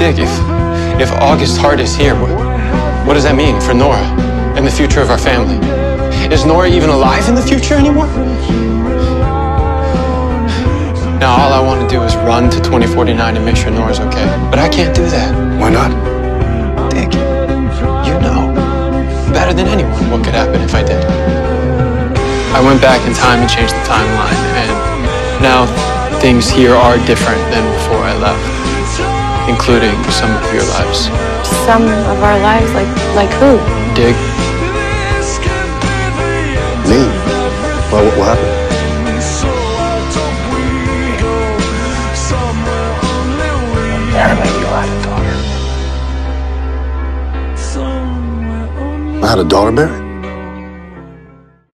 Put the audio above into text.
Dig, if August Hart is here, what does that mean for Nora and the future of our family? Is Nora even alive in the future anymore? Now, all I want to do is run to 2049 and make sure Nora's okay. But I can't do that. Why not? Dick, you know better than anyone what could happen if I did. I went back in time and changed the timeline, and now things here are different than before I left, including some of your lives. Some of our lives? Like who? Dig. Me? Well, what happened? Apparently you had a daughter. I had a daughter, Barry?